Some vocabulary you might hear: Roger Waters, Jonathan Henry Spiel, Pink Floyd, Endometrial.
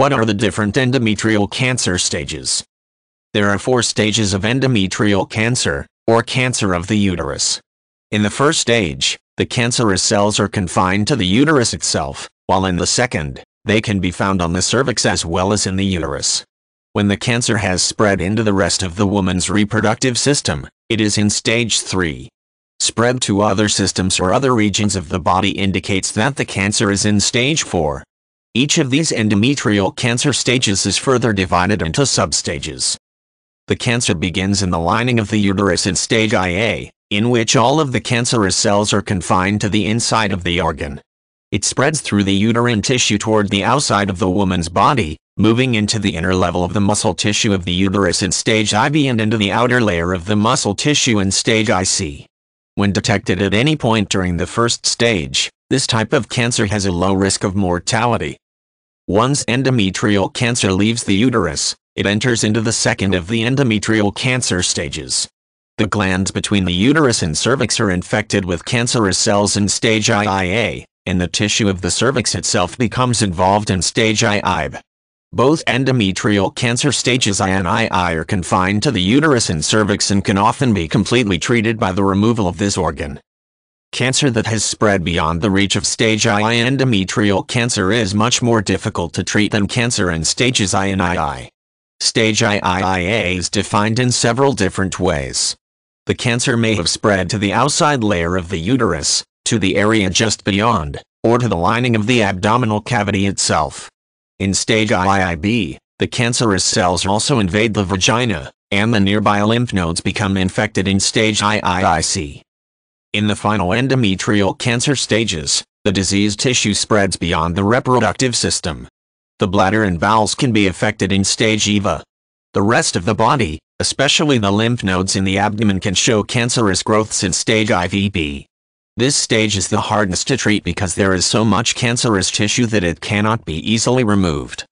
What are the different endometrial cancer stages? There are 4 stages of endometrial cancer, or cancer of the uterus. In the first stage, the cancerous cells are confined to the uterus itself, while in the second, they can be found on the cervix as well as in the uterus. When the cancer has spread into the rest of the woman's reproductive system, it is in stage 3. Spread to other systems or other regions of the body indicates that the cancer is in stage 4. Each of these endometrial cancer stages is further divided into substages. The cancer begins in the lining of the uterus in stage IA, in which all of the cancerous cells are confined to the inside of the organ. It spreads through the uterine tissue toward the outside of the woman's body, moving into the inner level of the muscle tissue of the uterus in stage IB and into the outer layer of the muscle tissue in stage IC. When detected at any point during the first stage, this type of cancer has a low risk of mortality. Once endometrial cancer leaves the uterus, it enters into the second of the endometrial cancer stages. The glands between the uterus and cervix are infected with cancerous cells in stage IIA, and the tissue of the cervix itself becomes involved in stage IIB. Both endometrial cancer stages I and II are confined to the uterus and cervix and can often be completely treated by the removal of this organ. Cancer that has spread beyond the reach of stage II endometrial cancer is much more difficult to treat than cancer in stages I and II. Stage IIIA is defined in several different ways. The cancer may have spread to the outside layer of the uterus, to the area just beyond, or to the lining of the abdominal cavity itself. In stage IIB, the cancerous cells also invade the vagina, and the nearby lymph nodes become infected in stage IIIC. In the final endometrial cancer stages, the diseased tissue spreads beyond the reproductive system. The bladder and bowels can be affected in stage IVA. The rest of the body, especially the lymph nodes in the abdomen, can show cancerous growths in stage IVB. This stage is the hardest to treat because there is so much cancerous tissue that it cannot be easily removed.